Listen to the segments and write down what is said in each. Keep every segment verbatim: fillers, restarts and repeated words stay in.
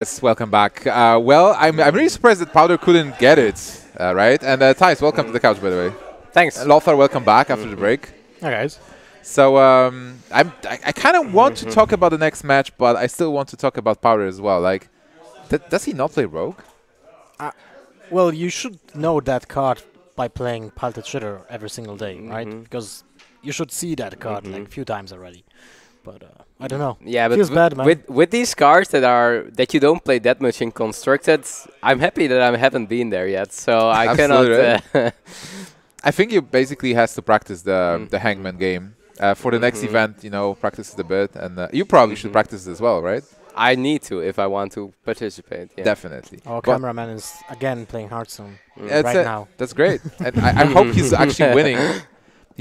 Yes, welcome back. Uh, well, I'm, I'm really surprised that Powder couldn't get it, uh, right? And uh, Thijs, welcome to the couch, by the way. Thanks. And Lothar, welcome back after the break. Hi, guys. So um, I'm, I, I kind of want to talk about the next match, but I still want to talk about Powder as well. Like, th does he not play Rogue? Uh, well, you should know that card by playing Piloted Shredder every single day, mm-hmm. right? Because you should see that card mm-hmm. like a few times already. But uh, I don't know. Yeah, but feels bad, man. With with these cards that are that you don't play that much in constructed, I'm happy that I haven't been there yet. So I cannot. Uh, I think you basically has to practice the mm. the Hangman game uh, for the mm -hmm. next event. You know, practice it a bit, and uh, you probably mm -hmm. should practice it as well, right? I need to if I want to participate. Yeah. Definitely. Our but cameraman is again playing Hearthstone mm. right a, now. That's great, and I, I hope he's actually winning.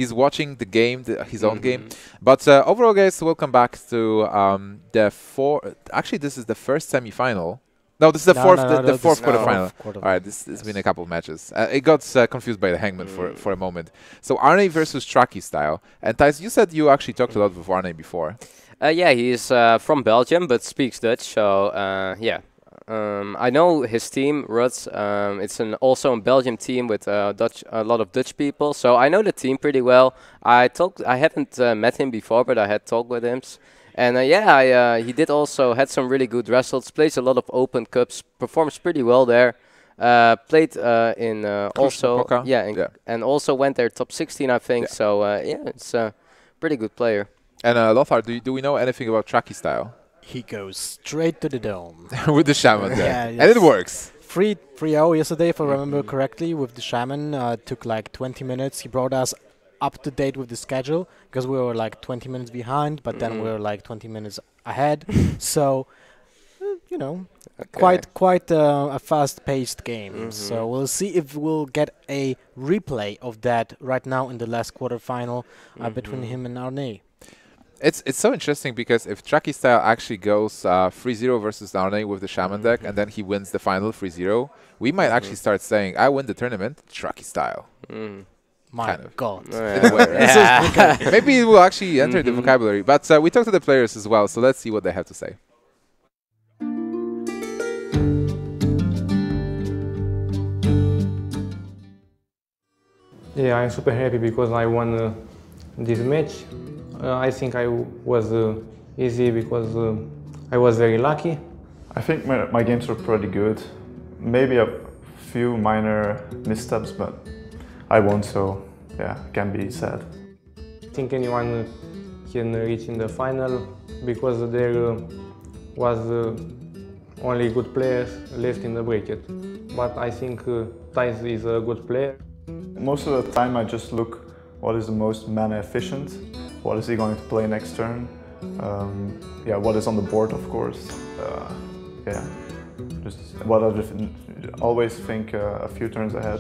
He's watching the game, the, his own mm-hmm. game. But uh, overall, guys, welcome back to um, the four. Actually, this is the first semi-final. No, this is the no, fourth, no, no, the, the fourth quarterfinal. No. All right, this has yes. been a couple of matches. Uh, it got uh, confused by the Hangman mm. for for a moment. So Arne versus xTracKyStyLe. And Thijs, you said you actually talked a lot with Arne before. Uh, yeah, he's uh, from Belgium but speaks Dutch. So uh, yeah, um, I know his team Ruts. Um, it's an also a Belgian team with uh, Dutch, a lot of Dutch people. So I know the team pretty well. I talked. I haven't uh, met him before, but I had talked with him. And uh, yeah, I, uh, he did also had some really good results. Plays a lot of Open Cups. Performs pretty well there. Uh, played uh, in uh, also yeah, in yeah, and also went there top sixteen, I think. Yeah. So uh, yeah, it's a pretty good player. And uh, Lothar, do you, do we know anything about xTracKyStyLe? He goes straight to the dome with the shaman. There. Yeah, yes. And it works. Free three oh yesterday, if I remember mm-hmm. correctly, with the shaman. Uh, it took like twenty minutes. He brought us up to date with the schedule because we were like twenty minutes behind, but mm-hmm. then we were like twenty minutes ahead. So, you know, okay. quite quite uh, a fast-paced game. Mm-hmm. So we'll see if we'll get a replay of that right now in the last quarterfinal mm-hmm. uh, between him and Arne. It's it's so interesting because if xTracKyStyLe actually goes uh, three zero versus Arne with the Shaman deck mm-hmm. and then he wins the final three zero, we might mm-hmm. actually start saying, I win the tournament, xTracKyStyLe. Mm. My kind of. God. Oh, yeah. way, yeah. So maybe it will actually enter mm-hmm. the vocabulary. But uh, we talked to the players as well, so let's see what they have to say. Yeah, I'm super happy because I won uh, this match. Uh, I think I w was uh, easy because uh, I was very lucky. I think my, my games were pretty good. Maybe a few minor missteps, but I won, so yeah, it can be sad. I think anyone can reach in the final because there uh, was uh, only good players left in the bracket. But I think uh, Thijs is a good player. Most of the time I just look what is the most mana efficient. What is he going to play next turn? Um, yeah, what is on the board, of course. Uh, yeah, just what I always think uh, a few turns ahead.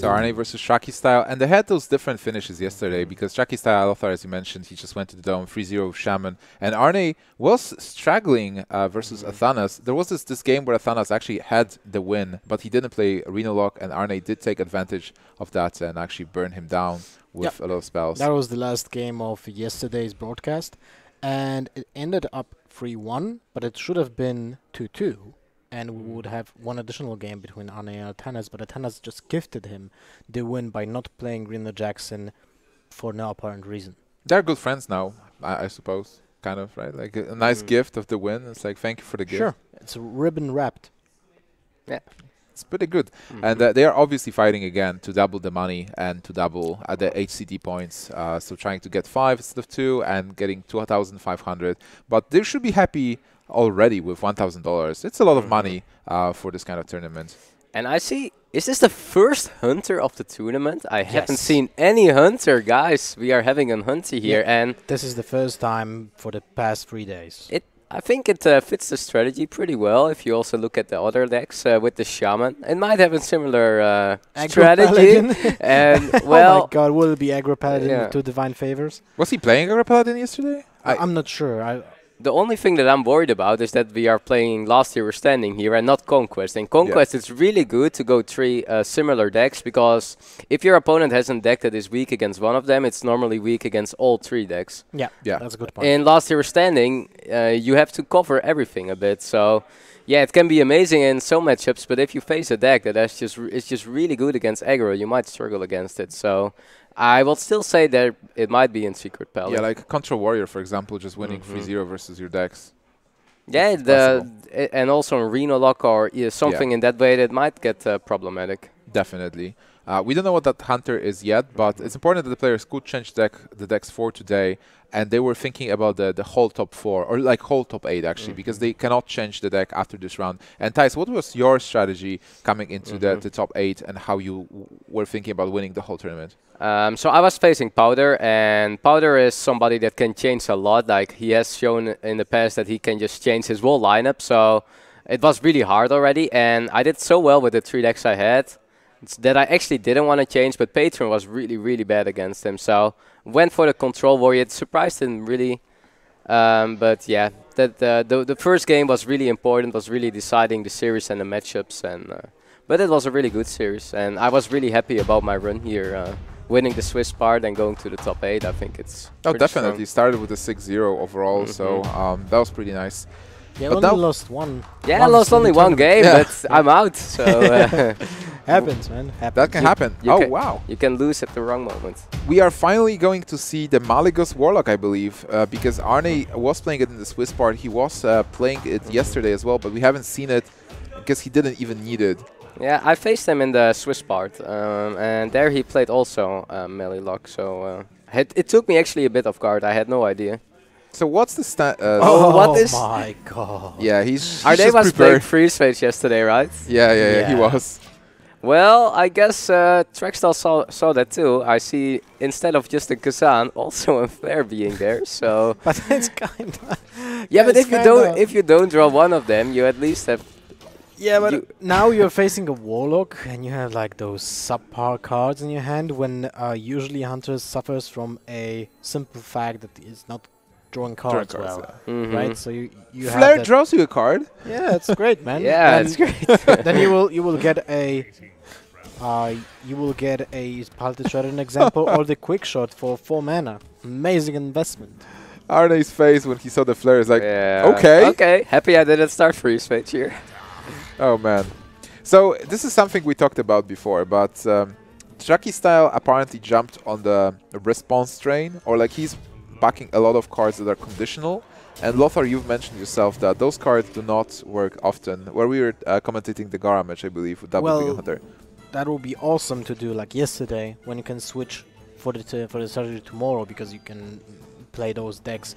So Arne versus xTracKyStyLe, and they had those different finishes yesterday because xTracKyStyLe, Lothar, as you mentioned, he just went to the dome three zero with Shaman, and Arne was struggling uh, versus Athanas. There was this, this game where Athanas actually had the win, but he didn't play Reno Lock, and Arne did take advantage of that and actually burn him down with yep. a lot of spells. That was the last game of yesterday's broadcast, and it ended up three one, but it should have been two two. And we would have one additional game between Arne and Athanas, but Athanas just gifted him the win by not playing Reno Jackson for no apparent reason. They're good friends now, I, I suppose, kind of, right? Like a, a nice mm. gift of the win. It's like, thank you for the gift. Sure, it's ribbon wrapped. Yeah. It's pretty good. Mm-hmm. And uh, they are obviously fighting again to double the money and to double uh, the H C D points. Uh, so trying to get five instead of two and getting two thousand five hundred. But they should be happy already with one thousand dollars. It's a lot of money uh, for this kind of tournament. And I see, is this the first hunter of the tournament? I yes. haven't seen any hunter, guys. We are having a hunter here. Yeah. And this is the first time for the past three days. It I think it uh, fits the strategy pretty well if you also look at the other decks uh, with the Shaman. It might have a similar uh, strategy. And well, oh my god, will it be Aggro Paladin yeah. with two Divine Favors? Was he playing Aggro Paladin yesterday? I I'm not sure. I The only thing that I'm worried about is that we are playing Last Year We're Standing here and not Conquest. In Conquest, yeah. It's really good to go three uh, similar decks, because if your opponent has a deck that is weak against one of them, it's normally weak against all three decks. Yeah, yeah. That's a good point. In Last Year We're Standing, uh, you have to cover everything a bit. So, yeah, it can be amazing in some matchups, but if you face a deck that is just, r is just really good against aggro, you might struggle against it. So... I will still say that it might be in Secret Paladin. Yeah, like Control Warrior, for example, just winning three zero mm-hmm. versus your decks. Yeah, the, and also in Reno Lock or uh, something yeah. in that way that might get uh, problematic. Definitely. Uh, we don't know what that Hunter is yet, but mm-hmm. it's important that the players could change deck, the decks for today, and they were thinking about the, the whole top four, or like whole top eight, actually, mm-hmm. because they cannot change the deck after this round. And Thijs, what was your strategy coming into mm-hmm. the, the top eight and how you w were thinking about winning the whole tournament? Um, so I was facing Powder, and Powder is somebody that can change a lot. Like, he has shown in the past that he can just change his whole lineup, so it was really hard already, and I did so well with the three decks I had that I actually didn't want to change, but Patron was really, really bad against him, so went for the Control Warrior. It surprised him, really, um, but yeah, that uh, the, the first game was really important, was really deciding the series and the matchups, and uh, but it was a really good series, and I was really happy about my run here. Uh, winning the Swiss part and going to the top eight, I think it's Oh, definitely. Strong. Started with a six zero overall, mm-hmm. so um, that was pretty nice. Yeah, but only lost one. Yeah, I lost only one game, yeah. but yeah. I'm out. So uh, happens, man. Happens. That can you happen. Oh, can, wow. You can lose at the wrong moment. We are finally going to see the Malygos Warlock, I believe, uh, because Arne was playing it in the Swiss part. He was uh, playing it mm-hmm. yesterday as well, but we haven't seen it because he didn't even need it. Yeah, I faced him in the Swiss part, um, and there he played also uh, melee lock, so uh, had, it took me actually a bit off guard. I had no idea. So what's the sta uh, oh, what is my god. Yeah, he's, he's Arne was playing Freeze Mage yesterday, right? Yeah, yeah, yeah, yeah, he was. Well, I guess uh, xTracKyStyLe saw, saw that too. I see, instead of just a Kezan, also a Flare being there, so... But it's kind of... Yeah, but if you, don't, if you don't draw one of them, you at least have... Yeah, but you now you're facing a Warlock, and you have like those subpar cards in your hand, when uh, usually Hunter suffers from a simple fact that it's not drawing cards, drawing cards well, yeah. mm-hmm. right? So you, you Flare have draws you a card. Yeah, it's great, man. Yeah, it's great. Then you will you will get a uh, you will get a Piloted Shredder, an example, or the Quick Shot for four mana. Amazing investment. Arne's face when he saw the Flare is like, yeah. okay, okay, happy I didn't start Freeze Mage here. Oh, man. So this is something we talked about before, but um, xTracKyStyLe apparently jumped on the response train, or like he's backing a lot of cards that are conditional. And Lothar, you've mentioned yourself that those cards do not work often. Where we were uh, commentating the Gara match, I believe, with well, Hunter. That would be awesome to do like yesterday, when you can switch for the, t for the strategy tomorrow, because you can play those decks.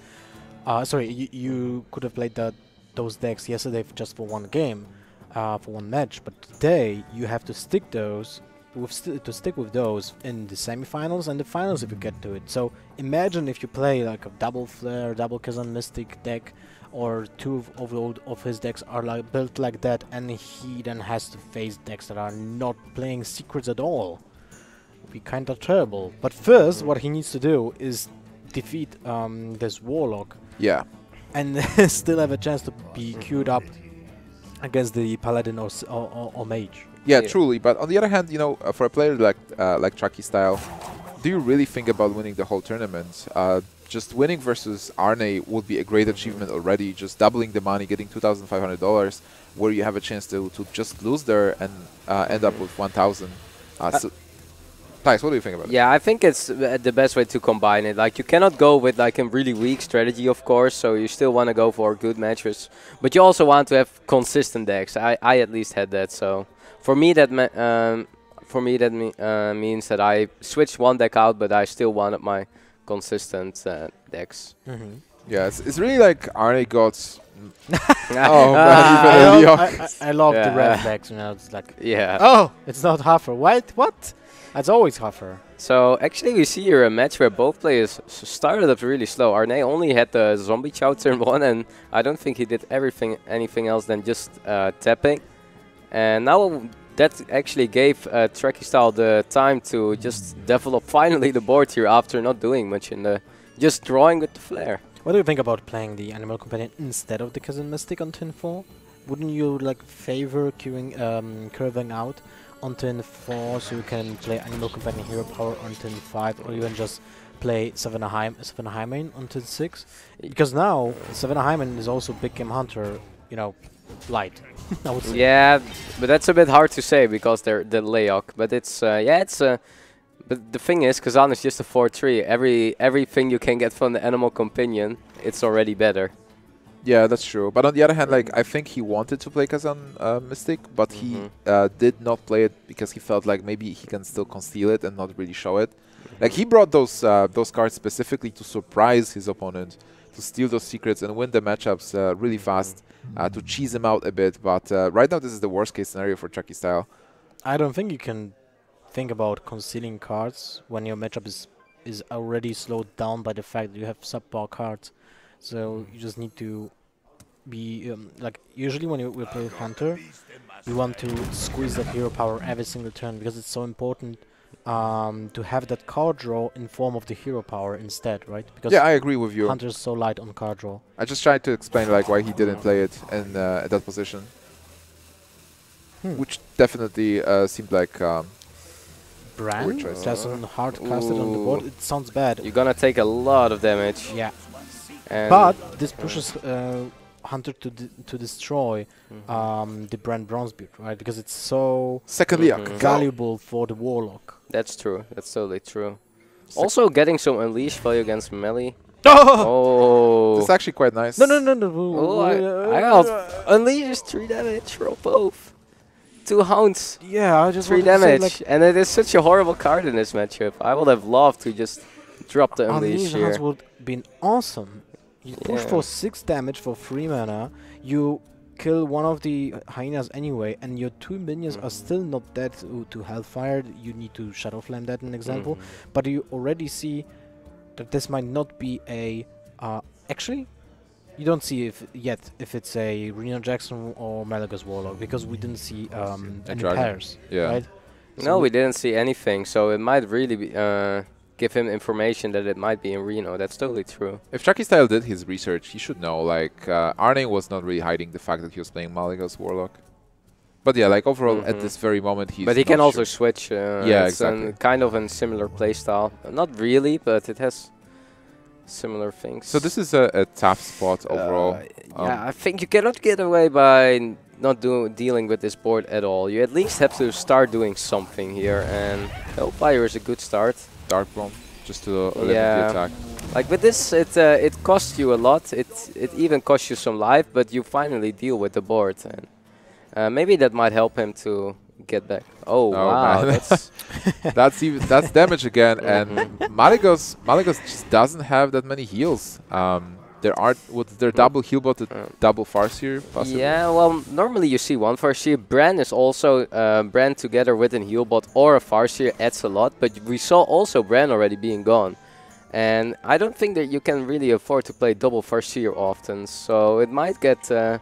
Uh, sorry, you, you could have played that those decks yesterday just for one game. Uh, for one match, but today you have to stick those with st to stick with those in the semifinals and the finals if you get to it. So imagine if you play like a double Flare, double Kezan Mystic deck, or two of all of his decks are like built like that, and he then has to face decks that are not playing secrets at all. It would be kind of terrible. But first, what he needs to do is defeat um, this Warlock. Yeah, and still have a chance to be queued up against the Paladin or, s or, or, or Mage. Yeah, yeah, truly. But on the other hand, you know, uh, for a player like uh, like xTracKyStyLe, do you really think about winning the whole tournament? Uh, just winning versus Arne would be a great achievement already. Just doubling the money, getting two thousand five hundred dollars, where you have a chance to, to just lose there and uh, end up with one thousand dollars. Uh, uh, so Thijs, what do you think about it? Yeah, I think it's uh, the best way to combine it. Like, you cannot go with like a really weak strategy, of course, so you still want to go for good matches. But you also want to have consistent decks. I, I at least had that, so for me that me um, for me that me uh, means that I switched one deck out, but I still wanted my consistent uh, decks. Mm-hmm. Yeah, it's, it's really like Arne got... oh, man, even I, I, I, I love yeah. the red decks, you know, it's like... Yeah. Oh, it's not Huffer. What? What? That's always Huffer. So actually we see here a match where both players s started up really slow. Arne only had the zombie chow turn one, and I don't think he did everything anything else than just uh, tapping. And now that actually gave uh, xTracKyStyLe the time to just develop finally the board here after not doing much in the, just drawing with the Flare. What do you think about playing the Animal Companion instead of the Kezan Mystic on turn four? Wouldn't you like favor queuing, um, curving out on turn four so you can play Animal Companion Hero Power on turn five, or even just play Savannah Hymen on turn six? Because now Savannah Hymen is also Big Game Hunter, you know, light. I would say. Yeah, but that's a bit hard to say because they're the Leoq. But it's uh, yeah, it's uh, but the thing is, Kezan is just a four three. Every everything you can get from the Animal Companion, it's already better. Yeah, that's true. But on the other hand, like, I think he wanted to play Kezan uh, Mystic, but mm-hmm. he uh, did not play it because he felt like maybe he can still conceal it and not really show it. Mm-hmm. Like, he brought those uh, those cards specifically to surprise his opponent, to steal those secrets and win the matchups uh, really fast, mm-hmm. uh, to cheese him out a bit. But uh, right now, this is the worst case scenario for xTracKyStyle. I don't think you can think about concealing cards when your matchup is is already slowed down by the fact that you have subpar cards. So you just need to be, um, like, usually when you will play Hunter, you want to squeeze that hero power every single turn because it's so important um, to have that card draw in form of the hero power instead, right? Because yeah, I agree with you. Hunter is so light on card draw. I just tried to explain, like, why he didn't play it in, uh, at that position. Hmm. Which definitely uh, seemed like... Um, Brand? That's a hard casted on the board. It sounds bad. You're gonna take a lot of damage. Yeah. But this pushes uh, Hunter to de to destroy mm-hmm. um, the Brand Bronzebeard, right? Because it's so mm-hmm. valuable for the Warlock. That's true. That's totally true. Sec also, getting some Unleash value against melee. Oh! It's actually quite nice. No, no, no, no. Oh, I, I got Unleash is three damage for both. Two hounds. Yeah, I just three damage, like, and it is such a horrible card in this matchup. I would have loved to just drop the Unleash here. Unleash would been awesome. You push yeah. for six damage for three mana, you kill one of the hyenas anyway, and your two minions mm-hmm. are still not dead to, to Hellfire. You need to Shadow Flame that, an example. Mm-hmm. But you already see that this might not be a... Uh, actually, you don't see if yet if it's a Reno Jackson or Malygos Warlock, because we didn't see um, any dragon. pairs, yeah. right? So no, we didn't see anything, so it might really be... Uh give him information that it might be in Reno. That's totally true. If xTracKyStyle did his research, he should know, like, uh, Arne was not really hiding the fact that he was playing Malygos Warlock. But yeah, like, overall, mm-hmm. at this very moment, he's But he can sure. also switch. Uh, yeah, it's exactly. An kind of a similar playstyle. Not really, but it has similar things. So this is a, a tough spot overall. Uh, yeah, um, I think you cannot get away by not do dealing with this board at all. You at least have to start doing something here, and Hellfire is a good start. Dark Bomb, just to uh, limit yeah. the attack. Like with this, it uh, it costs you a lot. It it even costs you some life, but you finally deal with the board, and uh, maybe that might help him to get back. Oh, oh wow, that's that's even that's damage again. And Malygos Malygos just doesn't have that many heals. Um, there are with their double Healbot, the uh. double Farseer. Possibly. Yeah, well, normally you see one Farseer. Brand is also uh, Brand together with an Healbot or a Farseer adds a lot, but we saw also Brand already being gone, and I don't think that you can really afford to play double Farseer often. So it might get, uh,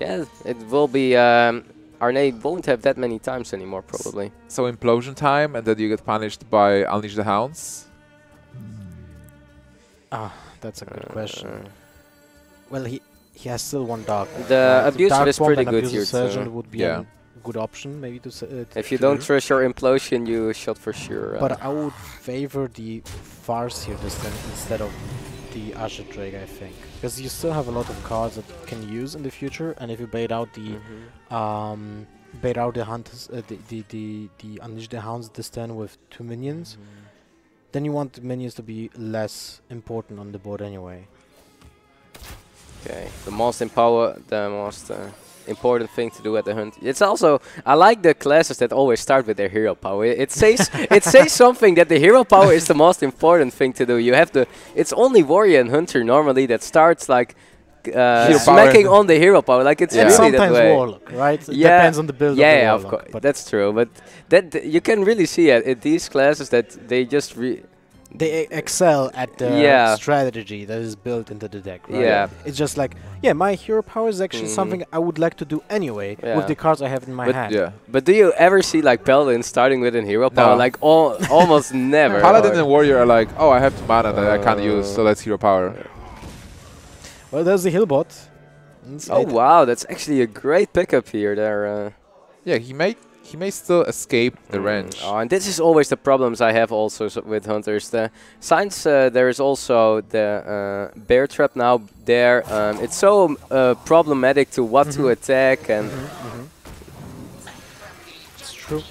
yeah, it will be. Um, Arne won't have that many times anymore probably. S so implosion time, and then you get punished by Unleash the Hounds. Ah. That's a good uh, question. Well, he he has still one Dark Bomb. The uh, Abusive Dark is pretty good here too. Would be yeah. a good option maybe to... Uh, to if you to don't trust your Implosion, you shot for sure. Uh, but I would favor the Farseer this time instead of the Usher Drake, I think. Because you still have a lot of cards that you can use in the future, and if you bait out the... Mm-hmm. um, bait out the Hunters... Uh, the, the, the, the Unleash the Hounds this turn with two minions, mm-hmm. then you want the minions to be less important on the board anyway. Okay, the most empower, the most uh, important thing to do at the hunt. It's also I like the classes that always start with their hero power. It says it says something that the hero power is the most important thing to do. You have to. It's only warrior and hunter normally that starts like. Uh, smacking on the hero power, like it's yeah. really sometimes that way. Warlock, right? It yeah. depends on the build. Yeah, of, the yeah, warlock, of course, that's true. But that th you can really see at, at these classes that they just re they excel at the yeah. strategy that is built into the deck. Right? Yeah, it's just like yeah, my hero power is actually mm. something I would like to do anyway yeah. with the cards I have in my but hand. Yeah. But do you ever see like Paladin starting with a hero power? No. Like all almost never. Paladin or and warrior are like, oh, I have two mana that uh, I can't use, so that's hero power. Yeah. Well, there's the Healbot. Oh wow, that's actually a great pickup here. There. Uh. Yeah, he may he may still escape the mm. range. Oh, and this is always the problems I have also so with hunters. The signs uh, there is also the uh, bear trap now. There, um, it's so uh, problematic to what mm-hmm. to attack and. Mm-hmm. Mm-hmm. It's true.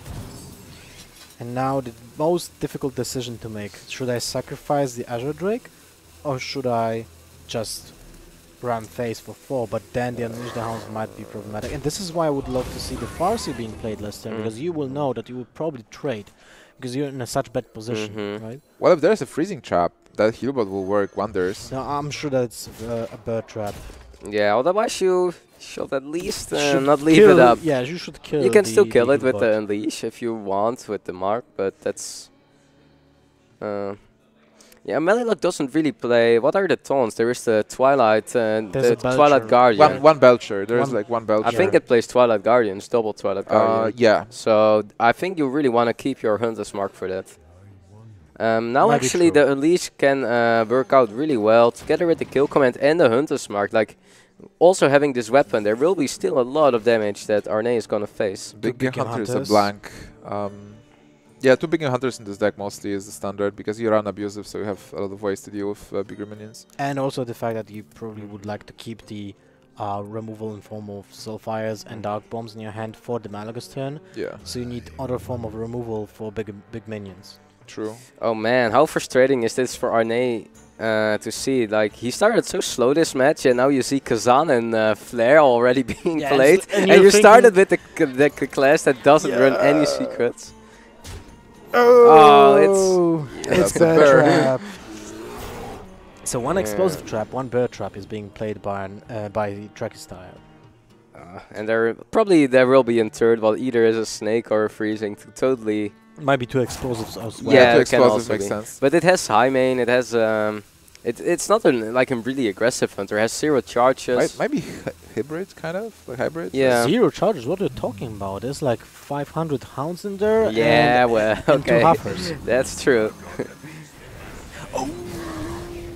And now the most difficult decision to make: should I sacrifice the Azure Drake, or should I just run Thijs for four? But then the Unleash the Hounds might be problematic, and this is why I would love to see the Farseer being played last turn, mm. because you will know that you will probably trade, because you're in a such bad position, mm-hmm. right? Well, if there's a freezing trap, that Healbot will work wonders. No, I'm sure that's uh, a bear trap. Yeah, otherwise you should at least uh, should not leave it up. Yeah, you should kill. You can the, still kill it with the Unleash if you want with the mark, but that's... Uh, yeah, Malygos doesn't really play... What are the taunts? There is the Twilight and the Twilight Guardian. One, one Belcher. There one is like one Belcher. I think it plays Twilight Guardians, double Twilight Guardian. Uh, yeah. So I think you really want to keep your Hunter's Mark for that. Um, now Might actually the Unleash can uh, work out really well together with the kill command and the Hunter's Mark. Like, also having this weapon, there will be still a lot of damage that Arne is gonna face. Big game hunters are blank. Um, yeah, two big game hunters in this deck mostly is the standard, because you run abusive, so you have a lot of ways to deal with uh, bigger minions. And also the fact that you probably would like to keep the uh, removal in form of Soulfires and Dark Bombs in your hand for the Malygos turn. Yeah. So you need other form of removal for big big minions. True. Oh man, how frustrating is this for Arne uh, to see? Like, he started so slow this match, and now you see Kezan and uh, Flare already being yeah, played, and, and you started with the, c the c class that doesn't yeah. run any secrets. Oh, oh it's yeah, it's bear trap. So one yeah. explosive trap, one bear trap is being played by an, uh, by xTracKyStyle. Uh, and there probably there will be in third, while either is a snake or a freezing to totally. Might be two explosives as well. Yeah, yeah, two explosives make sense. But it has high main, it has... Um, it, it's not an, like a really aggressive hunter, it has zero charges. Might, might be hybrid, kind of? Like hybrid? Yeah. Zero charges, what are you talking about? There's like five hundred hounds in there. Yeah, and well, and okay. two Huffers. That's true. oh.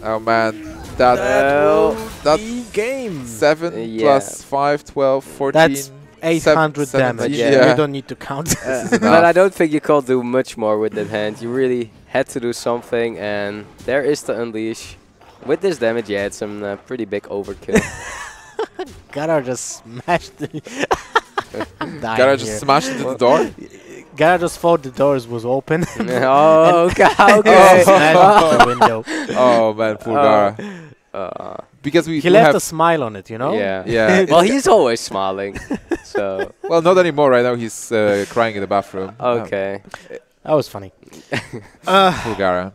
oh man, that... Well, that game! seven uh, yeah. plus five, twelve, fourteen... That's eight hundred damage. Yeah. Yeah. You don't need to count. Uh, but I don't think you can't do much more with that hand. You really had to do something, and there is the Unleash. With this damage, yeah, it's a uh, pretty big overkill. Gara just smashed the... Gara just here. smashed into the door? Gara just thought the doors was open. oh, okay. okay. Oh. The window. Oh, man, poor Gara. Uh, uh. Because we he left a smile on it, you know? Yeah. yeah. well, he's always smiling. So well, not anymore. Right now he's uh, crying in the bathroom. Okay. Um, that was funny. uh. Bulgara.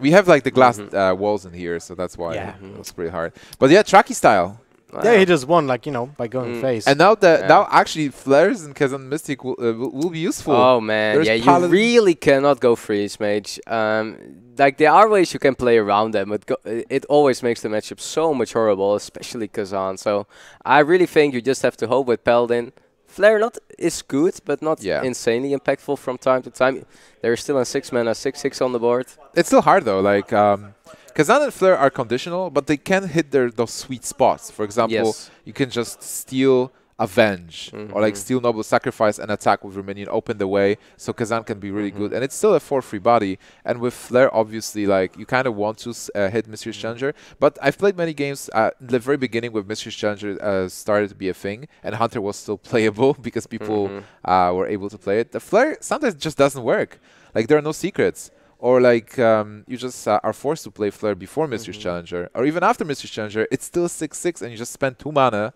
We have like the glass mm-hmm. uh, walls in here, so that's why yeah. it was pretty hard. But yeah, xTracKyStyLe. Wow. Yeah, he just won, like, you know, by going mm. face. And now that yeah. now actually Flares and Kezan Mystic will, uh, will be useful. Oh man, There's yeah, you really cannot go Freeze Mage. Um, like, there are ways you can play around them, but go it always makes the matchup so much horrible, especially Kezan. So I really think you just have to hope with Paladin. Flare not is good, but not yeah. insanely impactful from time to time. There is still a six mana, six six on the board. It's still hard though, like um Kezan and Flare are conditional, but they can hit their those sweet spots. For example, yes. you can just steal Avenge mm-hmm. or like steal Noble Sacrifice and attack with your minion, open the way, so Kezan can be really mm-hmm. good. And it's still a four three body. And with Flare, obviously, like you kind of want to uh, hit Mistress Challenger. But I've played many games uh, in the very beginning with Mistress Challenger uh, started to be a thing, and Hunter was still playable because people mm-hmm. uh, were able to play it. The Flare sometimes just doesn't work. Like, there are no secrets. Or like um, you just uh, are forced to play Flare before Mistress mm-hmm. Challenger, or even after Mistress Challenger, it's still six six and you just spend two mana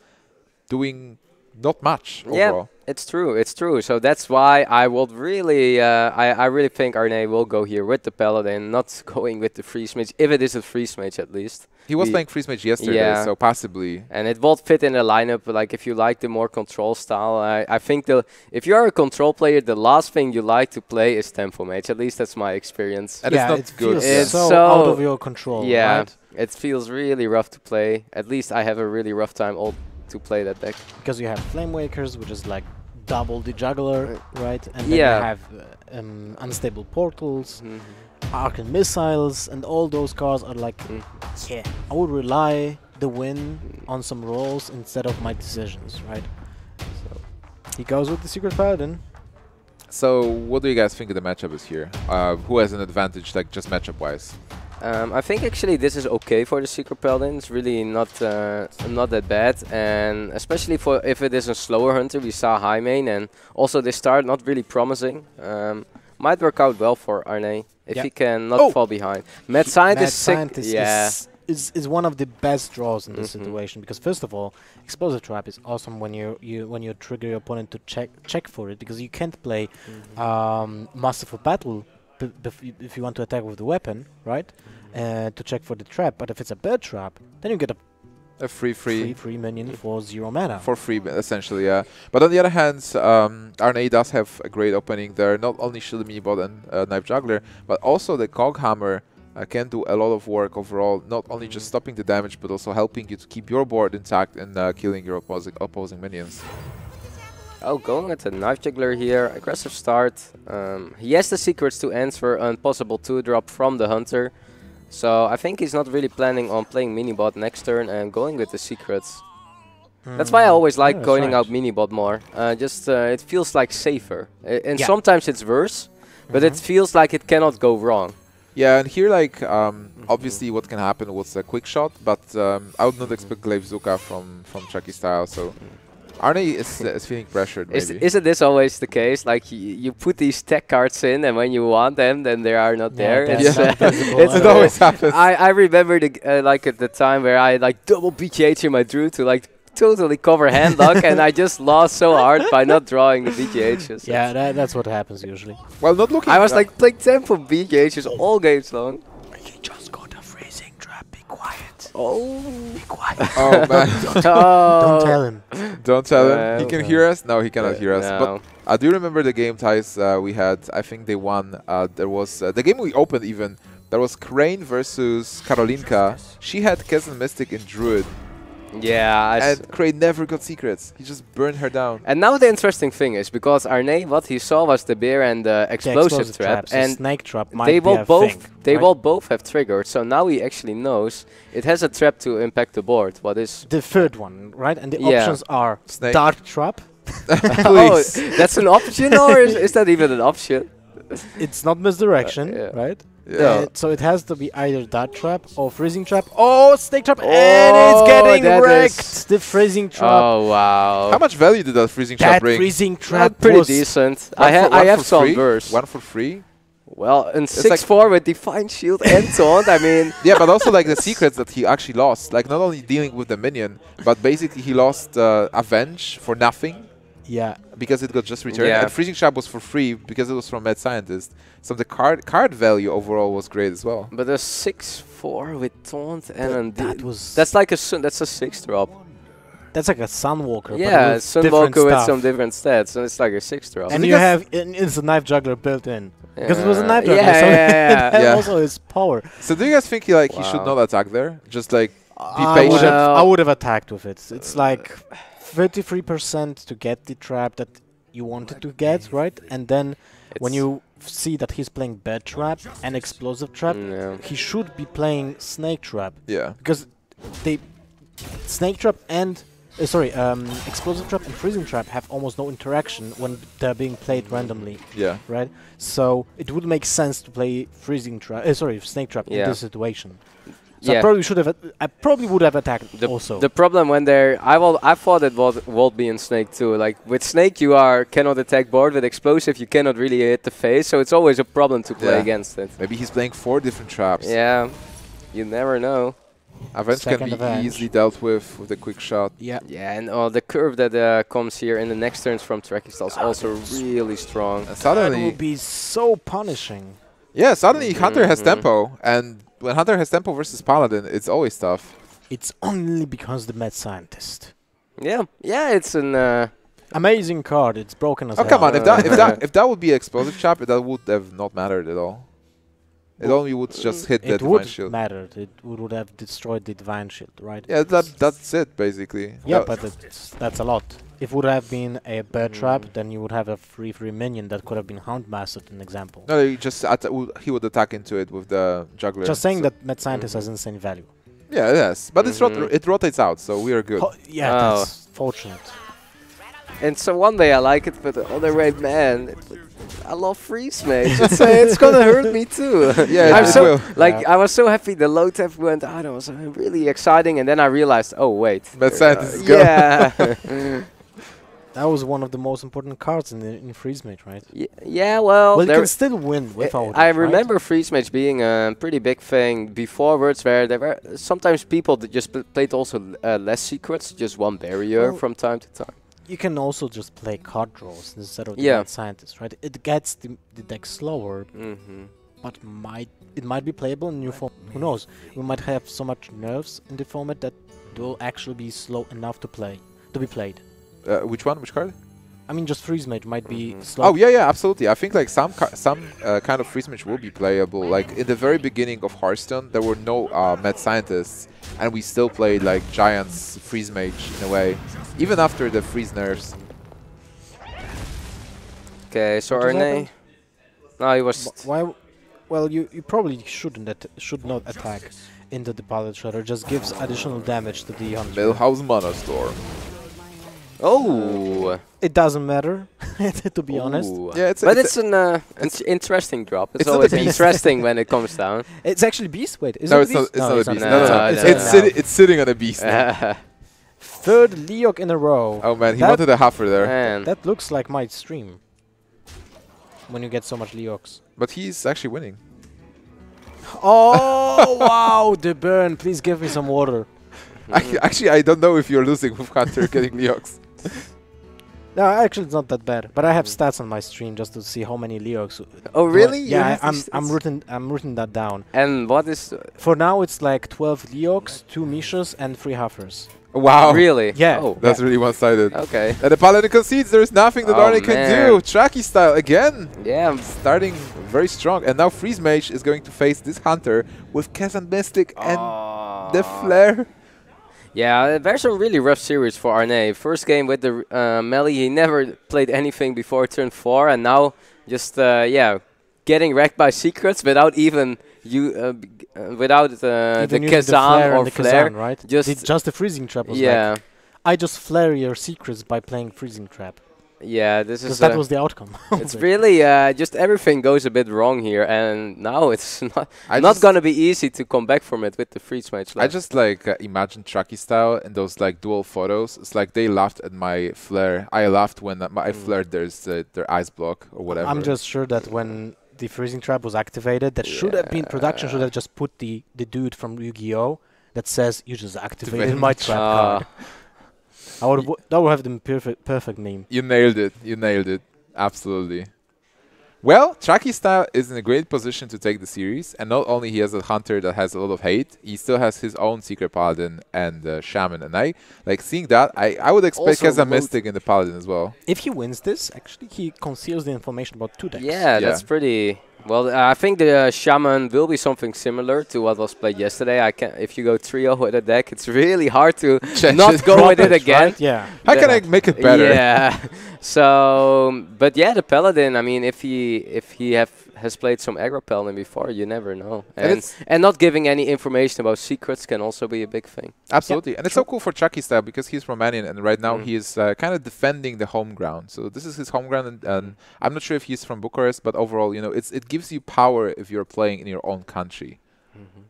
doing not much yeah, overall. It's true, it's true. So that's why I would really, uh, I, I really think Arne will go here with the Paladin, not going with the Freeze Mage, if it is a Freeze Mage at least. He was we playing Freeze Mage yesterday, yeah. so possibly. And it won't fit in the lineup, but like if you like the more control style, I, I think the if you're a control player, the last thing you like to play is Tempo Mage. At least that's my experience. And yeah, it's not it good. It's so, so out of your control. Yeah, right? It feels really rough to play. At least I have a really rough time all to play that deck. Because you have Flame Wakers, which is like double the Juggler, right? And then yeah. you have uh, um, Unstable Portals. Mm-hmm. Arcane Missiles and all those cards are like, mm. yeah, I would rely the win on some rolls instead of my decisions, right? So he goes with the Secret Paladin. So what do you guys think of the matchup is here? Uh, who has an advantage, like just matchup wise? Um, I think actually this is okay for the Secret Paladin. It's really not uh, not that bad, and especially for if it is a slower hunter. We saw high main, and also they start not really promising. Um, might work out well for Arne if yep. he can not oh. fall behind. Mad Scientist, Mad Scientist yeah. is, is is one of the best draws in this mm-hmm. situation, because first of all, Explosive Trap is awesome when you you when you trigger your opponent to check check for it, because you can't play mm-hmm. um, Masterful Battle. If you want to attack with the weapon, right, uh, to check for the trap. But if it's a bear trap, then you get a a free free free, free minion for zero mana for free, essentially, yeah. But on the other hand, um, Arne does have a great opening there. Not only Shilimi Bot and uh, Knife Juggler, but also the Cog Hammer uh, can do a lot of work overall. Not only just stopping the damage, but also helping you to keep your board intact and uh, killing your opposing opposing minions. Oh, going at the Knife Juggler here, aggressive start. Um, he has the secrets to answer and possible two drop from the Hunter. So I think he's not really planning on playing Minibot next turn and going with the secrets. Mm. That's why I always like yeah, coining right. out Minibot more. Uh, just uh, it feels like safer. I, and yeah. sometimes it's worse, but mm-hmm. it feels like it cannot go wrong. Yeah, and here, like, um, mm-hmm. obviously what can happen was a quick shot, but um, I would not expect Glaive Zuka from, from xTracKyStyle, so... Arne is, uh, is feeling pressured, maybe. Is th isn't this always the case? Like, you put these tech cards in, and when you want them, then they are not yeah, there. It's, yeah. it's it always happens. I, I remember, the, uh, like, at the time where I, like, double B T H in my Druid to, like, totally cover handlock, and I just lost so hard by not drawing the B T Hs. Yeah, that, that's what happens usually. Well, not looking I was, like, like playing tempo B T Hs all games long. You just got a freezing trap, be quiet. Oh, be quiet. Oh, man. don't, oh. don't tell him. Don't tell well, him. He can well. hear us? No, he cannot yeah, hear us. No. But I do remember the game, Thijs, uh, we had. I think they won. Uh, there was uh, the game we opened, even. There was Crane versus Karolinka. She had Kezan Mystic in Druid. Yeah. I and Crane never got secrets. He just burned her down. And now the interesting thing is, because Arne, what he saw was the bear and the explosive, the explosive trap. So and snake trap might they be will a both thing. They right. will both have triggered, so now he actually knows it has a trap to impact the board. What is the third one, right? And the yeah. options are Snake Dark Trap. Oh, that's an option, or is, is that even an option? It's not misdirection, uh, yeah. right? Yeah. Uh, so it has to be either Dark Trap or Freezing Trap. Oh, Snake Trap, oh, and it's getting wrecked. The Freezing Trap. Oh wow! How much value did that Freezing Trap bring? That Freezing Trap was pretty decent. I, ha I have some bursts. One for free. Well, in six four like with Divine Shield and Taunt, I mean... Yeah, but also like the secrets that he actually lost. Like not only dealing with the minion, but basically he lost uh, Avenge for nothing. Yeah. Because it got just returned. Yeah. And Freezing Trap was for free because it was from Mad Scientist. So the card card value overall was great as well. But a six four with Taunt and... That was... That's like a... Sun that's a six drop. That's like a Sunwalker. Yeah, but Sunwalker with some different stats. So it's like a six drop. And you have... It's a Knife Juggler built in. Because it was a Knife Juggler, yeah, so yeah, yeah. it had yeah. also his power. So do you guys think he, like, wow. he should not attack there? Just like be I patient? Would have, I would have attacked with it. It's uh, like thirty-three percent to get the trap that you wanted to get, right? And then it's when you see that he's playing Bear Trap and Explosive Trap, yeah. he should be playing Snake Trap. Yeah. Because they... Snake Trap and... Uh, sorry, um, Explosive Trap and Freezing Trap have almost no interaction when they're being played randomly. Yeah. Right? So it would make sense to play Freezing Trap, uh, sorry, Snake Trap yeah. in this situation. So yeah. I probably should have, I probably would have attacked the also. The problem when they're, I will, I thought it was would be in Snake too. Like with Snake you are cannot attack board, with Explosive you cannot really hit the face, so it's always a problem to play yeah. against it. Maybe he's playing four different traps. Yeah, you never know. Avenge Second can be avenge. easily dealt with with a quick shot. Yeah, yeah, and uh, the curve that uh, comes here in the next turns from xTracKyStyle is also really strong. And suddenly, that would be so punishing. Yeah, suddenly mm-hmm. Hunter has mm-hmm. tempo, and when Hunter has tempo versus Paladin, it's always tough. It's only because the Mad Scientist. Yeah, yeah, it's an uh, amazing card. It's broken as oh, hell. Come on! If that if that if that would be Explosive Trap, that would have not mattered at all. It only would just hit the Divine Shield. It would matter. It would have destroyed the Divine Shield, right? Yeah, that, that's it, basically. Yeah, that but that's, that's a lot. If it would have been a Bear mm. Trap, then you would have a free free minion that could have been Houndmastered, an example. No, you just he would attack into it with the Juggler. Just saying so that Mad Scientist mm. has insane value. Yeah, it is. But mm-hmm. it's rot it rotates out, so we are good. Ho yeah, oh. that's fortunate. And so one day I like it, but the other way, man, it, I love Freeze Mage. It's, uh, it's gonna hurt me too. Yeah, I'm it so will. Like yeah. I was so happy the low tap went out. It was uh, really exciting, and then I realized, oh wait, Mad Scientist is gone. Yeah. That was one of the most important cards in, the, in Freeze Mage, right? Y yeah, well... Well, you can still win without I it, remember right? Freeze Mage being a pretty big thing before Words, where there were sometimes people that just played also uh, less secrets, just one barrier well, from time to time. You can also just play card draws instead of the yeah. Mad Scientist, right? It gets the, the deck slower, mm-hmm. but might it might be playable in new form. Who knows? We might have so much nerves in the format that it will actually be slow enough to play to be played. Uh, which one? Which card? I mean, just Freeze Mage might be mm-hmm. slow. Oh, yeah, yeah, absolutely. I think like some some uh, kind of Freeze Mage will be playable. Like in the very beginning of Hearthstone, there were no uh, Mad Scientists, and we still played like Giants, Freeze Mage in a way, even after the Freeze nerfs. Okay, so Arne... No, he was... B why? Well, you, you probably shouldn't at should not attack into the Piloted Shredder. Just gives additional damage to the... Millhouse Monostorm. Oh, it doesn't matter, to be Ooh. honest. Yeah, it's but it's, it's an uh, it's interesting drop. It's, it's always interesting when it comes down. It's actually beast weight. Is no, it it's beast? Not, it's no, not a beast. No, no, no, it's, no, it's, no. Sit it's sitting on a beast. Now. Third Leoq in a row. Oh man, he that wanted a Huffer there. Man. That looks like my stream. When you get so much Leoqs. But he's actually winning. Oh wow, the burn! Please give me some water. I, actually, I don't know if you're losing with Hunter getting Leoqs. No, actually, it's not that bad. But I have stats on my stream just to see how many Leoqs. Oh, really? Yeah, I, I'm I'm written I'm written that down. And what is? For now, it's like twelve Leoqs, two Mishas, and three Huffers. Wow! Really? Yeah. Oh, that's yeah. really one-sided. Okay. And the Paladin concedes. There is nothing that oh Arne can do. Tracky style again. Yeah, I'm starting very strong. And now Freeze Mage is going to face this Hunter with Kezan Mystic oh. and the Flare. Yeah, there's a really rough series for Arne. First game with the uh, melee, he never played anything before turn four, and now just uh, yeah, getting wrecked by secrets without even you, uh, uh, without uh, the Kezan or the Flare, Kezan, right? Just the, just the freezing trap. Was yeah, like, I just flare your secrets by playing freezing trap. Yeah, this is that was the outcome. It's really uh, just everything goes a bit wrong here, and now it's not I not gonna be easy to come back from it with the Freeze Mage. I just like uh, imagine Tracky style and those like dual photos. It's like they laughed at my flare. I laughed when uh, my mm. flared there's uh, their ice block or whatever. I'm just sure that when the freezing trap was activated, that yeah. should have been production. Should have just put the the dude from Yu-Gi-Oh that says you just activated my trap card. I would w that would have been perfect, perfect meme. You nailed it. You nailed it. Absolutely. Well, xTracKyStyle is in a great position to take the series, and not only he has a hunter that has a lot of hate, he still has his own Secret Paladin and uh, Shaman. And I like seeing that. I I would expect Kezan Mystic in the Paladin as well. If he wins this, actually, he conceals the information about two decks. Yeah, yeah. that's pretty. Well, uh, I think the uh, Shaman will be something similar to what was played yesterday. I can, if you go three oh with a deck, it's really hard to not go with it again. Right? Yeah. How then can I make it better? Yeah. So, but yeah, the Paladin. I mean, if he if he have has played some aggro Paladin before, you never know. And and, and not giving any information about secrets can also be a big thing. Absolutely, yeah. and it's so cool for xTracKyStyle because he's Romanian, and right now mm. he is uh, kind of defending the home ground. So this is his home ground, and, and mm. I'm not sure if he's from Bucharest, but overall, you know, it's it. Gives you power if you're playing in your own country. Mm-hmm.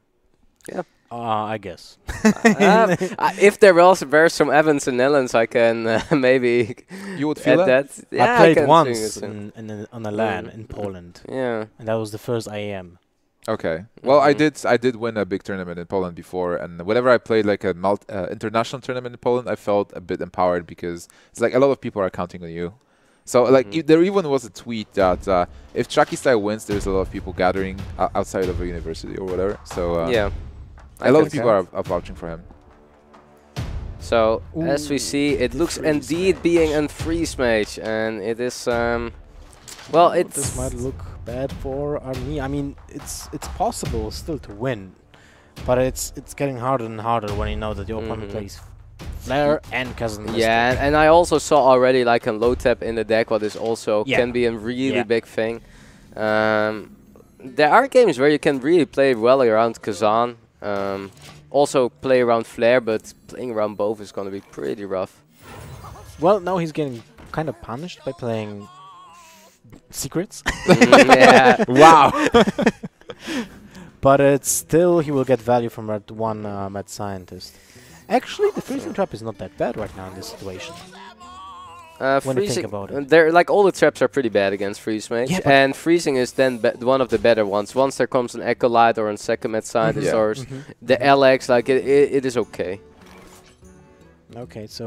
Yeah, uh, I guess. uh, uh, if there was were some Evans and Nellens, I can uh, maybe. You would feel that. that. Yeah, I played I once in, in a, on a LAN mm. in Poland. Yeah, and that was the first I A M. Okay. Well, mm-hmm. I did. I did win a big tournament in Poland before, and whenever I played like a multi, uh, international tournament in Poland, I felt a bit empowered because it's like a lot of people are counting on you. So like mm-hmm. there even was a tweet that uh, if xTracKyStyle wins, there's a lot of people gathering uh, outside of a university or whatever. So uh, yeah, a lot of people are, are vouching for him. So Ooh. as we see, it the looks indeed mage. being a Freeze Mage, and it is um, well, it this might look bad for Arne. I mean, it's it's possible still to win, but it's it's getting harder and harder when you know that your opponent mm-hmm. plays Flare and Kezan Mystic. Yeah, and, and I also saw already like a low tap in the deck, what is also yeah. can be a really yeah. big thing. Um, there are games where you can really play well around Kezan. Um, also play around Flare, but playing around both is going to be pretty rough. Well, now he's getting kind of punished by playing Secrets. Yeah. Wow. But it's still, he will get value from that one uh, Mad Scientist. Actually, the Freezing Trap is not that bad right now in this situation. Uh, when you think about it. They're, like, all the traps are pretty bad against Freeze Mage. Yeah, and Freezing is then be one of the better ones. Once there comes an Acolyte or a second Mad Scientist, yeah. or mm-hmm. the L X, like, it, it, it is okay. Okay, so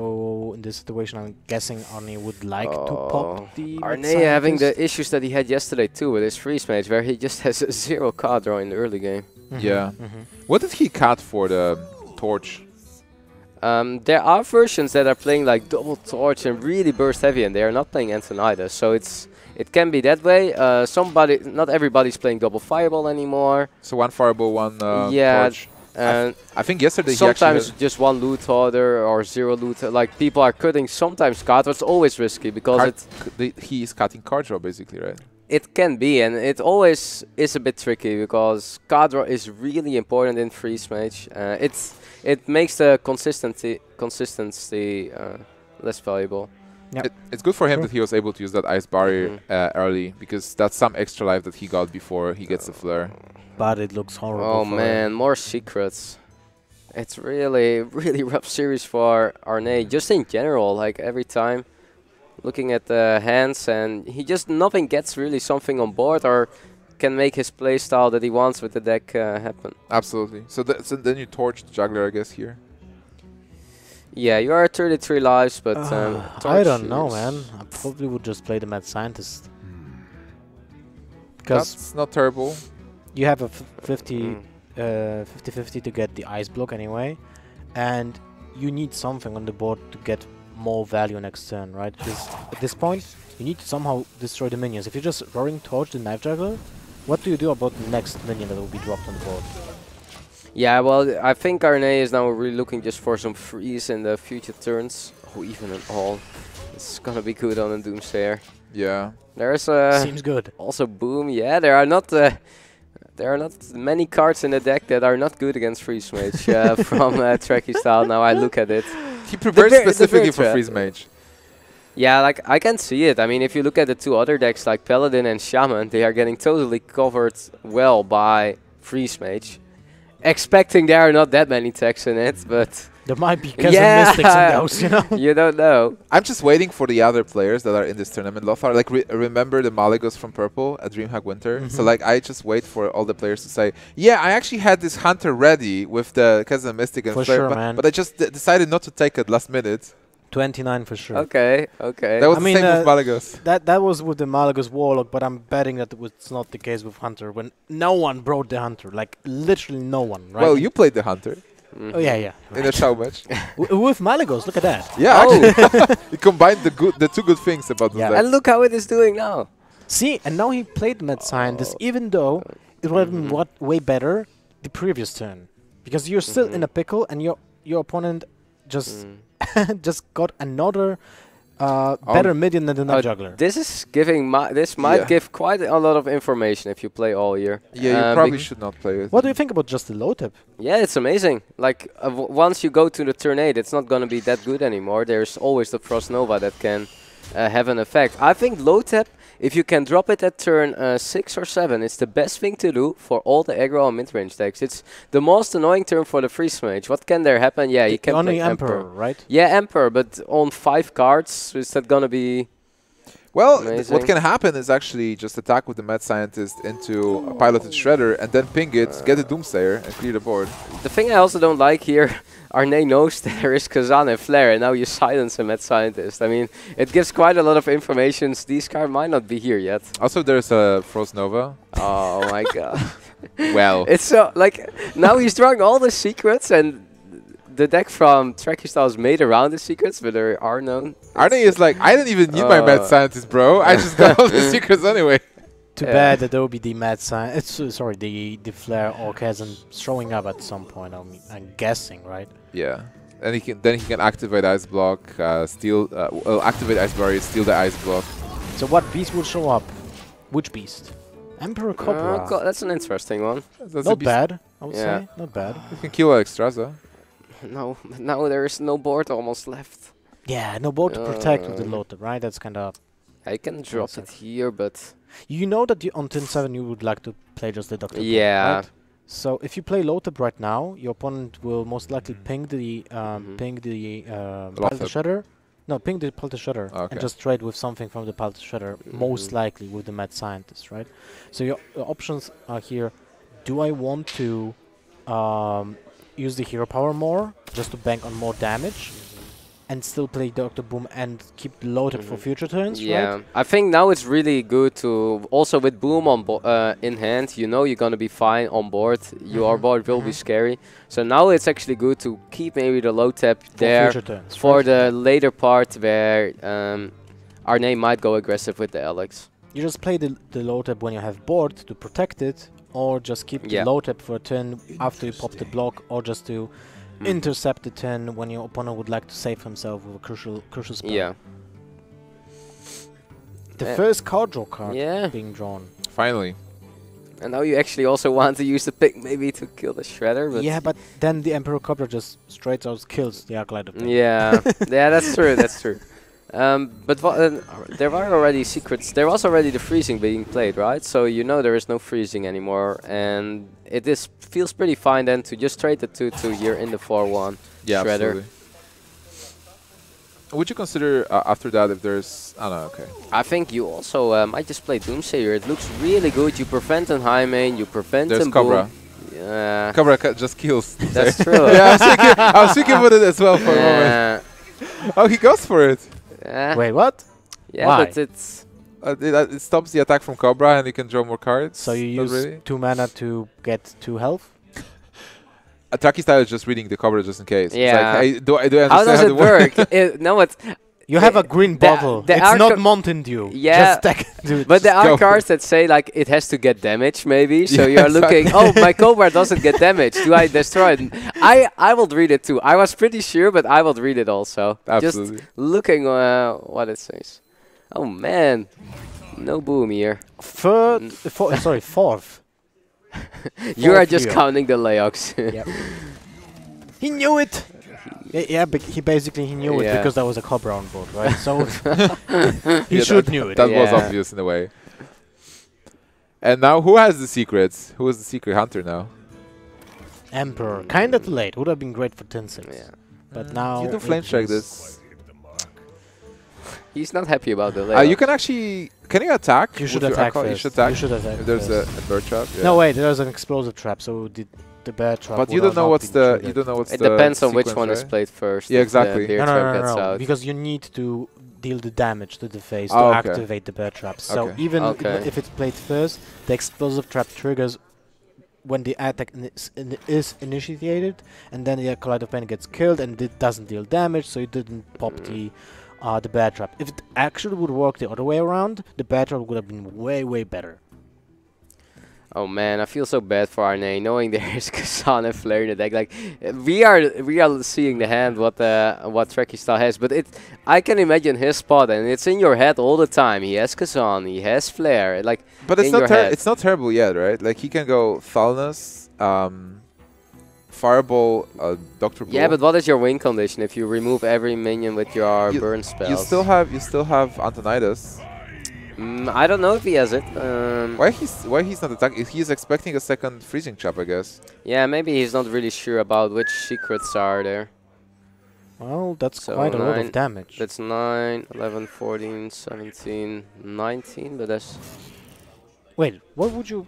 in this situation, I'm guessing Arne would like oh. to pop the... Arne having the issues that he had yesterday too with his Freeze Mage, where he just has a zero card draw in the early game. Mm-hmm. Yeah. Mm-hmm. What did he cut for the Torch? Um, there are versions that are playing like double Torch and really burst heavy, and they are not playing Anton either, so it's it can be that way. Uh, somebody, not everybody's playing double Fireball anymore. So one Fireball, one uh, yeah, Torch. And I think yesterday sometimes he just one Loot Hoarder or zero loot. Like people are cutting sometimes card draw. It's always risky because card it the, he is cutting card draw basically, right? It can be, and it always is a bit tricky because card draw is really important in Freeze Mage. Uh, it's it makes the consistency consistency uh, less valuable. Yep. It, it's good for him sure. that he was able to use that Ice Barrier mm-hmm. uh, early because that's some extra life that he got before he gets the Flare. But it looks horrible. Oh man, him. More Secrets. It's really, really rough series for Arne, just in general, like every time. Looking at the hands and he just nothing gets really something on board or can make his playstyle that he wants with the deck uh, happen. Absolutely. So, th so then you torch the Juggler, I guess, here? Yeah, you are at thirty-three lives, but... Uh, um, I don't know, man. I probably would just play the Mad Scientist. That's not terrible. You have a fifty fifty to get the Ice Block anyway, and you need something on the board to get more value next turn, right? Because at this point, you need to somehow destroy the minions. If you just Roaring Torch the Knife Juggler, what do you do about the next minion that will be dropped on the board? Yeah, well, I think Arne is now really looking just for some freeze in the future turns. Oh, even at all. It's gonna be good on a Doomsayer. Yeah. There's uh, seems good. Also Boom, yeah, there are not... Uh, There are not many cards in the deck that are not good against Freeze Mage uh, from uh, xTracKyStyLe. Now I look at it. He prepared specifically for Freeze Mage. Yeah, like I can see it. I mean, if you look at the two other decks like Paladin and Shaman, they are getting totally covered well by Freeze Mage. Expecting there are not that many techs in it, but... There might be Kezan yeah. Mystics in those, you know? You don't know. I'm just waiting for the other players that are in this tournament, Lothar. Like, re remember the Malygos from Purple at DreamHack Winter? Mm -hmm. So, like, I just wait for all the players to say, yeah, I actually had this Hunter ready with the Kezan Mystic and for Flare, sure, but, man. but I just decided not to take it last minute. twenty-nine for sure. Okay, okay. That was I the mean, same uh, with Malygos. That, that was with the Malygos Warlock, but I'm betting that it's not the case with Hunter, when no one brought the Hunter. Like, literally no one, right? Well, you played the Hunter. Mm. Oh yeah, yeah. Right. In a show match. W with Malygos, look at that. Yeah, oh. He combined the good, the two good things about the yeah. deck. And look how it is doing now. See, and now he played Mad Scientist, oh. even though it would have been what way better the previous turn, because you're still mm-hmm. in a pickle, and your your opponent just mm. just got another uh, oh. better minion than the Knife Juggler. This is giving. Mi this might yeah. give quite a lot of information if you play all year. Yeah, um, you probably should not play it. What do you think about just the low tip? Yeah, it's amazing. Like uh, w once you go to the turn eight, it's not going to be that good anymore. There's always the Frost Nova that can uh, have an effect. I think low tip, if you can drop it at turn uh, six or seven, it's the best thing to do for all the aggro and mid range decks. It's the most annoying turn for the Freeze Mage. What can there happen? Yeah, the you can only Emperor, Emperor, right? Yeah, Emperor, but on five cards, is that gonna be? Well, th what can happen is actually just attack with the Mad Scientist into a Piloted Shredder and then ping it, uh, get a Doomsayer, and clear the board. The thing I also don't like here, Arne knows there is Kezan and Flare, and now you silence a Mad Scientist. I mean, it gives quite a lot of information. These cards might not be here yet. Also, there's a Frost Nova. Oh my god. Well. It's so, like, now he's drawing all the secrets and... The deck from xTracKyStyLe is made around the secrets, but there are none. Arne is like, I didn't even need uh, my Mad Scientist, bro. I just got all the secrets anyway. Too yeah. bad that there will be the Mad Scientist, uh, sorry, the, the Flare or Kezan showing up at some point, I'm, I'm guessing, right? Yeah. And he can, then he can activate Ice Block, uh, steal, uh, well, activate Ice Barrier, steal the Ice Block. So what beast will show up? Which beast? Emperor Cobra. Uh, that's an interesting one. That's Not bad. I would yeah. say. Not bad. You can kill Extraza. No, now there is no board almost left. Yeah, no board uh, to protect with the Lothar, right? That's kind of... I can drop it here, but... You know that you, on turn seven you would like to play just the Doctor Yeah. Boom, right? So if you play Lothar right now, your opponent will most likely ping the um, mm-hmm. ping the uh, Piloted Shredder. No, ping the Piloted Shredder okay. and just trade with something from the Piloted Shredder, mm-hmm. most likely with the Mad Scientist, right? So your uh, options are here. Do I want to um, use the hero power more, just to bank on more damage? And still play Doctor Boom and keep loaded mm-hmm. for future turns, yeah. right? I think now it's really good to... Also with Boom on bo uh, in hand, you know you're gonna be fine on board. Your mm-hmm. board will mm-hmm. be scary. So now it's actually good to keep maybe the low tap for there turns, for right? the later part where um, Arne might go aggressive with the Alex. You just play the, the low tap when you have board to protect it, or just keep yeah. the low tap for a turn after you pop the block, or just to... intercept the turn when your opponent would like to save himself with a crucial crucial spell. Yeah. The uh, first card draw card yeah. being drawn. Finally. And now you actually also want to use the pick maybe to kill the Shredder. But yeah, but then the Emperor Cobra just straight out kills the Arclight of the Yeah, yeah, that's true, that's true. Um, but uh, there are already secrets. There was already the freezing being played, right? So you know there is no freezing anymore, and it is feels pretty fine then to just trade the two two here in the four one yeah, Shredder. Absolutely. Would you consider uh, after that if there's... I don't know, okay. I think you also uh, might just play Doomsayer. It looks really good. You prevent a high main, you prevent a Cobra. Yeah. Cobra ca just kills. That's true. Yeah, I was thinking about it as well for yeah. a moment. Oh, he goes for it. Uh, Wait, what? Yeah, Why? but it's... Uh, it, uh, it stops the attack from Cobra and you can draw more cards. So you Not use really? two mana to get two health? xTracKyStyLe is just reading the Cobra just in case. Yeah. It's like, hey, do I, do I understand how does how it work? it, no, it's... You have a green the bottle. The it's not Mountain Dew. Yeah, just dude, but there are cards that say like it has to get damage, maybe. So yeah, you're exactly. looking. Oh, my Cobra doesn't get damage. Do I destroy it? I I will read it too. I was pretty sure, but I will read it also. Absolutely. Just looking uh, what it says. Oh man, no Boom here. Third, four, sorry, fourth. You fourth are just year. counting the Leoqs. Yep. He knew it. Yeah, but he basically he knew yeah. it because there was a Cobra on board, right? So he yeah, should that, knew it. That yeah. was obvious in a way. And now who has the secrets? Who is the secret hunter now? Emperor. Mm. Kind of late. Would have been great for ten six. Yeah. But mm. now... You do flame strike this. He's not happy about the layout. Uh, you can actually... Can you attack? You should attack first. You should attack. You should attack if there's first. a, a bear trap. Yeah. No, wait. There's an explosive trap, so... Did The bear trap but you don't know what's the you don't know what's it the depends on which one right? is played first. Yeah, exactly. No, no, no, no, no. Because you need to deal the damage to the face oh, to okay. activate the bear trap. So okay. even okay. if it's played first, the explosive trap triggers when the attack in is, in is initiated, and then the Collide of Pain gets killed, and it doesn't deal damage, so it didn't pop mm. the uh, the bear trap. If it actually would work the other way around, the bear trap would have been way way better. Oh man, I feel so bad for Arne, knowing there's Kezan and Flare in the deck. Like we are, we are seeing the hand what uh, what xTracKyStyLe has. But it, I can imagine his spot, and it's in your head all the time. He has Kezan, he has Flare. Like, but it's not it's not terrible yet, right? Like he can go Thalnas, um, Fireball, uh, Doctor Boom. Yeah, but what is your win condition if you remove every minion with your you burn spell? You still have you still have Antonidas. Mm, I don't know if he has it. Um, why he's why he's not attacking? He's expecting a second freezing trap, I guess. Yeah, maybe he's not really sure about which secrets are there. Well, that's so quite a lot of damage. That's nine, eleven, fourteen, seventeen, nineteen, but that's... Wait, what would you...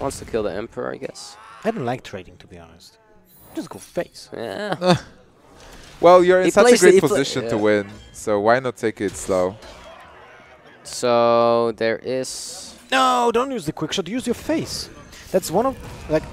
Wants to kill the Emperor, I guess. I don't like trading, to be honest. Just go face. Yeah. Well, you're in he such a great position yeah. to win, so why not take it slow? So there is... No, don't use the quick shot, use your face. That's one of... like,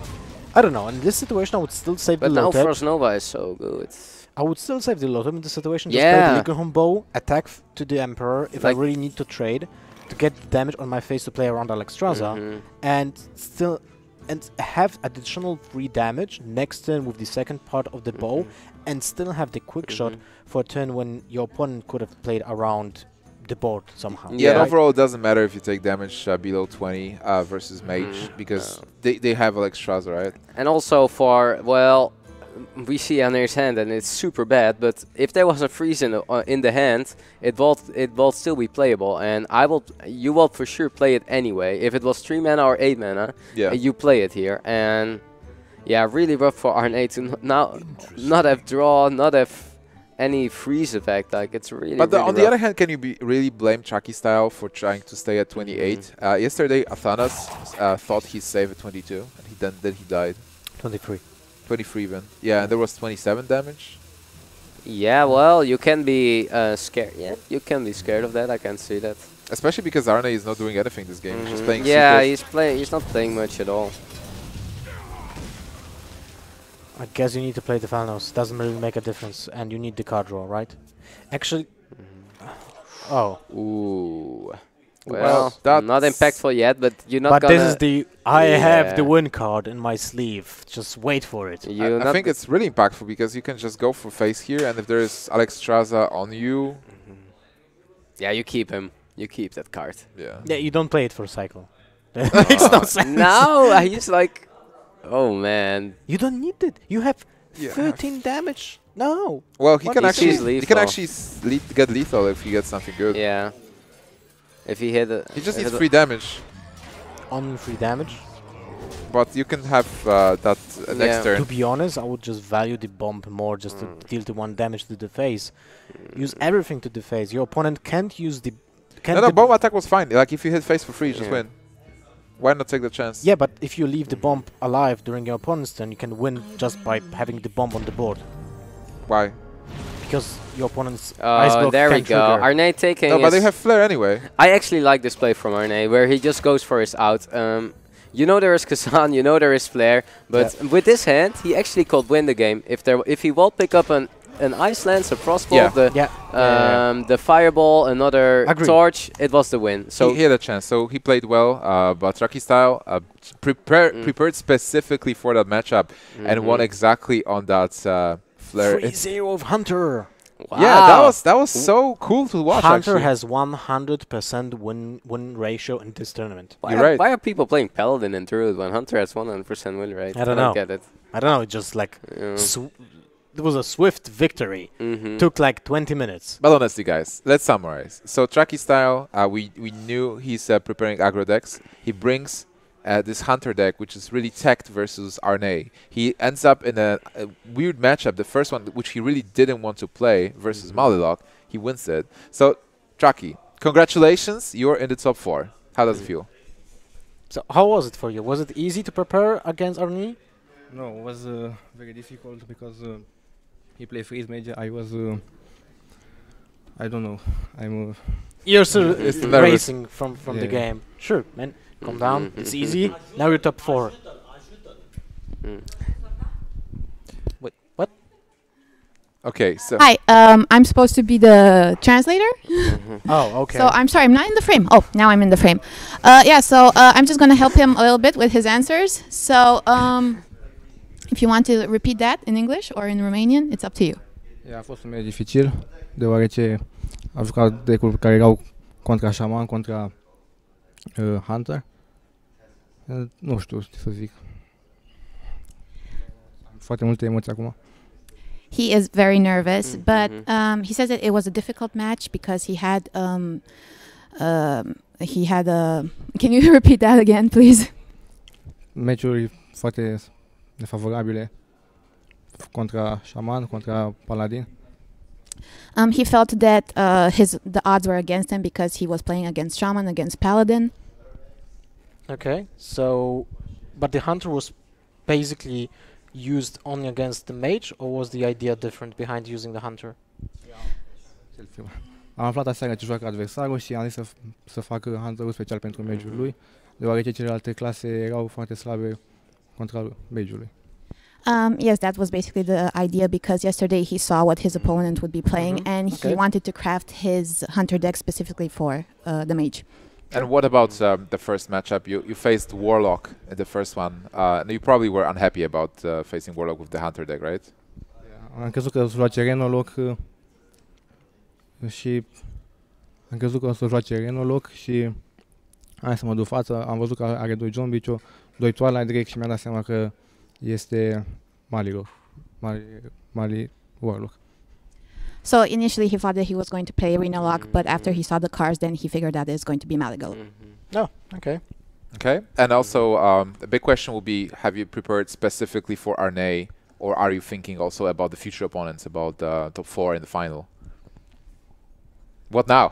I don't know, in this situation I would still save but the low tap. But now Frostnova is so good. I would still save the low tap in this situation. Yeah. Just play the Ligahoom Bow, attack f to the Emperor if like I really need to trade, to get the damage on my face to play around Alexstrasza, mm-hmm. and still... and have additional free damage next turn with the second part of the mm-hmm. bow, and still have the quick mm-hmm. shot for a turn when your opponent could have played around the board somehow. Yeah, yeah. Overall, it doesn't matter if you take damage uh, below twenty uh, versus Mage, mm, because uh, they, they have Alexstrasza, right? And also for, well, we see Aner's hand and it's super bad, but if there was a freeze in the, uh, in the hand, it will it will still be playable, and I will you will for sure play it anyway. If it was three mana or eight mana, yeah, you play it here. And yeah, really rough for Arne to now not have draw, not have any freeze effect. Like, it's really, but the, really on rough. The other hand, can you be really blame xTracKyStyle for trying to stay at twenty-eight? Mm-hmm. Uh, yesterday, Athanas uh, thought he's safe at twenty-two, and he then then he died. twenty-three. twenty-three even. Yeah, and there was twenty-seven damage. Yeah, well, you can be uh, scared. Yeah, you can be scared of that. I can see that. Especially because Arne is not doing anything this game. Mm-hmm. He's just playing. Yeah, secret. he's playing. He's not playing much at all. I guess you need to play the Thanos. Doesn't really make a difference, and you need the card draw, right? Actually, mm-hmm. oh. Ooh. Well, well not impactful yet, but you're not. But gonna this is the I yeah. have the win card in my sleeve. Just wait for it. You I, I think it's really impactful because you can just go for face here, and if there is Alexstrasza on you, mm-hmm. yeah, you keep him. You keep that card. Yeah. Yeah, you don't play it for cycle. Makes no sense. No, he's like, oh man, you don't need it. You have yeah. thirteen damage. No. Well, he what? can he actually he can actually le get lethal if he gets something good. Yeah. If he hit it, he just needs free damage. On free damage. But you can have uh, that uh, next yeah. turn. To be honest, I would just value the bomb more, just mm. to deal the one damage to the face. Use everything to the face. Your opponent can't use the. Can't no, no, bomb attack was fine. Like if you hit face for free, you just yeah. win. Why not take the chance? Yeah, but if you leave the bomb alive during your opponent's turn, you can win just by having the bomb on the board. Why? Because your opponent's uh, ice block there we go. Trigger. Arne taking. No, but they have flare anyway. I actually like this play from Arne, where he just goes for his out. Um, you know there is Kezan, you know there is flare, but yeah. with this hand he actually could win the game. If there, if he will pick up an an ice lance, a frostbolt, yeah. the yeah. Um, yeah, yeah, yeah. the fireball, another Agreed. torch, it was the win. So he had a chance. So he played well, uh, but xTracKyStyle uh, prepared mm. prepared specifically for that matchup mm-hmm. and won exactly on that. Uh, three zero of Hunter. Wow. Yeah, that was that was so cool to watch. Hunter actually. has one hundred percent win win ratio in this tournament. Why, You're are, right. why are people playing Paladin and Druid when Hunter has one hundred percent win rate? I don't I know. Get it. I don't know. It just like yeah. sw it was a swift victory. Mm-hmm. Took like twenty minutes. But honestly, guys, let's summarize. So xTracKyStyle, uh, we we knew he's uh, preparing aggro decks. He brings. Uh, this Hunter deck, which is really teched versus Arne. He ends up in a, a weird matchup, the first one, which he really didn't want to play, versus mm-hmm. Malygos. He wins it. So, Traki, congratulations, you're in the top four. How does mm-hmm. it feel? So, how was it for you? Was it easy to prepare against Arne? No, it was uh, very difficult because uh, he played Freeze Mage. I was... Uh, I don't know. I'm... Uh, you're still racing from, from yeah. the game. Sure, man. Calm down, mm-hmm. it's easy. Now you're top four. Mm. Wait, what? Okay, so. Hi, um, I'm supposed to be the translator. Mm-hmm. Oh, okay. So I'm sorry, I'm not in the frame. Oh, now I'm in the frame. Uh, yeah, so uh, I'm just gonna help him a little bit with his answers. So um, if you want to repeat that in English or in Romanian, it's up to you. Yeah, a fost mai dificil, deoarece am jucat decuri care erau contra Shaman, contra Hunter. Nu știu ce să zic. Am foarte multe emoții acum. He is very nervous, mm-hmm. but um, he says that it was a difficult match because he had um, uh, he had a. Can you repeat that again, please? Meciuri foarte nefavorabile contra Shaman, contra Paladin. Um, he felt that uh, his the odds were against him because he was playing against Shaman, against Paladin. Okay, so, but the Hunter was basically used only against the Mage, or was the idea different behind using the Hunter? Am aflat aseară ce joacă adversarul și am zis să, să facă Hunterul special pentru Mage-ul lui, deoarece celelalte clase erau foarte slabe contra Mage-ului. Um, yes, that was basically the idea because yesterday he saw what his opponent would be playing mm-hmm. and okay. he wanted to craft his Hunter deck specifically for uh, the Mage. And what about um, the first matchup? You, you faced Warlock in the first one. Uh, and you probably were unhappy about uh, facing Warlock with the Hunter deck, right? Yeah, am crezut că o să luace Reno Lock și Am crezut că o să joace Reno Lock și hai să mă duc față. Am văzut că are doi Zombicio, doi Twilight Drake și mi-am dat seama că este Malygos. Malygos Warlock. So initially he thought that he was going to play Reno Lock, but after he saw the cards, then he figured that it's going to be Malygos. Oh, okay. Okay, and also um, a big question will be, have you prepared specifically for Arne, or are you thinking also about the future opponents, about uh, top four in the final? What now?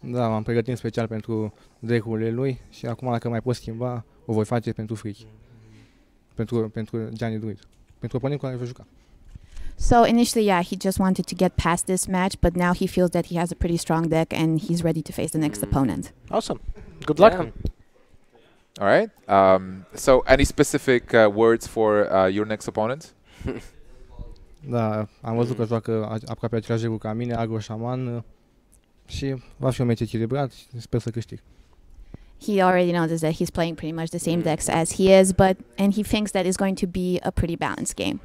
Da, m-am pregătit în special pentru deck-urile lui și acum dacă mai pot schimba, o voi face pentru Freak, pentru pentru Gianni Druid, pentru oponentul cu care voi juca. So initially, yeah, he just wanted to get past this match, but now he feels that he has a pretty strong deck and he's ready to face the next opponent. Awesome. Good luck. Yeah. All right. Um, so any specific uh, words for uh, your next opponent? Da, am văzut că joacă aproape același joc ca mine, Agro Shaman, și va fi un meci echilibrat și sper să câștig. He already notices that he's playing pretty much the same decks as he is, but and he thinks that it's going to be a pretty balanced game.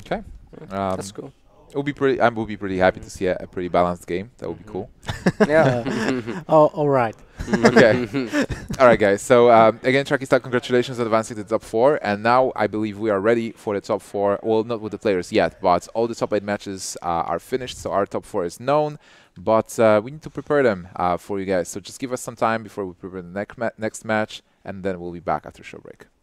Okay. Um, That's cool. It would be pretty. I would be pretty happy to see a, a pretty balanced game. That would be cool. Yeah. Oh, all right. Okay. All right, guys. So um, again, xTracKyStyLe, congratulations on advancing to the top four. And now I believe we are ready for the top four. Well, not with the players yet, but all the top eight matches uh, are finished. So our top four is known, but uh, we need to prepare them uh, for you guys. So just give us some time before we prepare the next ma next match, and then we'll be back after a short break.